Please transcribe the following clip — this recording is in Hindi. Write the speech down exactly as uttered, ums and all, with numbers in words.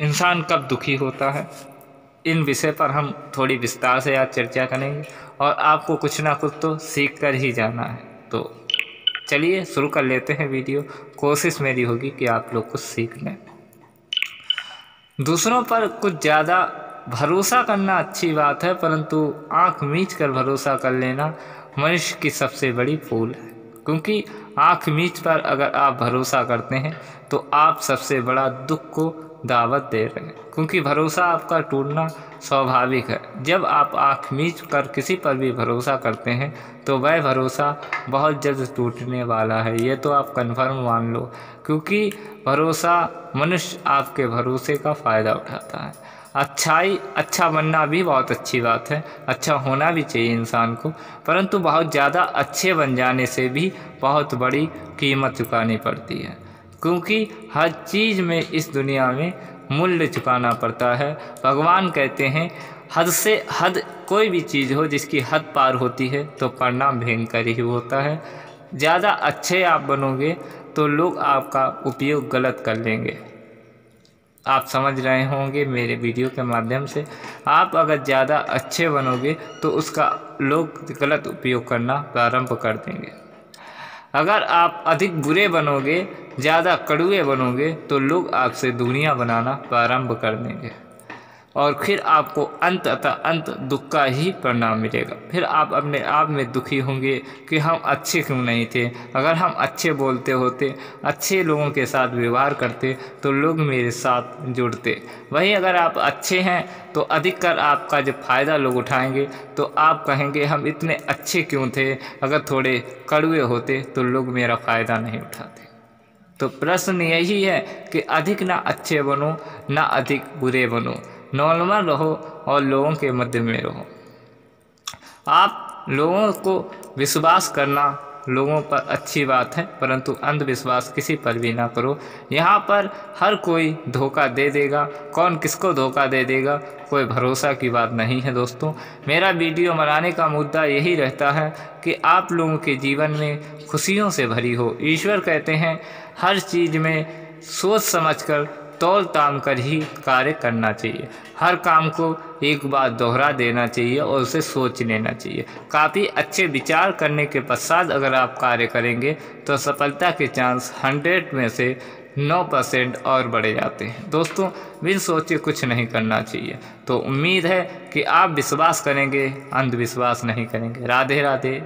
इंसान कब दुखी होता है, इन विषय पर हम थोड़ी विस्तार से आज चर्चा करेंगे और आपको कुछ ना कुछ तो सीख कर ही जाना है। तो चलिए शुरू कर लेते हैं वीडियो। कोशिश मेरी होगी कि आप लोग कुछ सीख लें। दूसरों पर कुछ ज़्यादा भरोसा करना अच्छी बात है, परंतु आंख मीच कर भरोसा कर लेना मनुष्य की सबसे बड़ी भूल है, क्योंकि आंख मीच पर अगर आप भरोसा करते हैं तो आप सबसे बड़ा दुख को दावत दे रहे हैं, क्योंकि भरोसा आपका टूटना स्वाभाविक है। जब आप आँख मीच कर किसी पर भी भरोसा करते हैं तो वह भरोसा बहुत जल्द टूटने वाला है, ये तो आप कन्फर्म मान लो, क्योंकि भरोसा मनुष्य आपके भरोसे का फ़ायदा उठाता है। अच्छाई अच्छा बनना भी बहुत अच्छी बात है, अच्छा होना भी चाहिए इंसान को, परंतु बहुत ज़्यादा अच्छे बन जाने से भी बहुत बड़ी कीमत चुकानी पड़ती है, क्योंकि हर चीज़ में इस दुनिया में मूल्य चुकाना पड़ता है। भगवान कहते हैं हद से हद, कोई भी चीज़ हो जिसकी हद पार होती है तो परिणाम भयंकर ही होता है। ज़्यादा अच्छे आप बनोगे तो लोग आपका उपयोग गलत कर लेंगे। आप समझ रहे होंगे मेरे वीडियो के माध्यम से, आप अगर ज़्यादा अच्छे बनोगे तो उसका लोग गलत उपयोग करना प्रारंभ कर देंगे। अगर आप अधिक बुरे बनोगे, ज़्यादा कड़ुए बनोगे तो लोग आपसे दुनिया बनाना प्रारंभ कर देंगे और फिर आपको अंततः अंत दुख का ही परिणाम मिलेगा। फिर आप अपने आप में दुखी होंगे कि हम अच्छे क्यों नहीं थे। अगर हम अच्छे बोलते होते, अच्छे लोगों के साथ व्यवहार करते तो लोग मेरे साथ जुड़ते। वहीं अगर आप अच्छे हैं तो अधिकतर आपका जब फ़ायदा लोग उठाएंगे तो आप कहेंगे हम इतने अच्छे क्यों थे। अगर थोड़े कड़वे होते तो लोग मेरा फ़ायदा नहीं उठाते। तो प्रश्न यही है कि अधिक ना अच्छे बनो, ना अधिक बुरे बनो, नॉर्मल रहो और लोगों के मध्य में रहो। आप लोगों को विश्वास करना लोगों पर अच्छी बात है, परंतु अंधविश्वास किसी पर भी ना करो। यहाँ पर हर कोई धोखा दे देगा, कौन किसको धोखा दे देगा कोई भरोसा की बात नहीं है। दोस्तों, मेरा वीडियो बनाने का मुद्दा यही रहता है कि आप लोगों के जीवन में खुशियों से भरी हो। ईश्वर कहते हैं हर चीज़ में सोच समझकर तौल ताम कर ही कार्य करना चाहिए। हर काम को एक बार दोहरा देना चाहिए और उसे सोच लेना चाहिए। काफ़ी अच्छे विचार करने के पश्चात अगर आप कार्य करेंगे तो सफलता के चांस हंड्रेड में से नौ परसेंट और बढ़ जाते हैं। दोस्तों, बिन सोचे कुछ नहीं करना चाहिए। तो उम्मीद है कि आप विश्वास करेंगे, अंधविश्वास नहीं करेंगे। राधे राधे।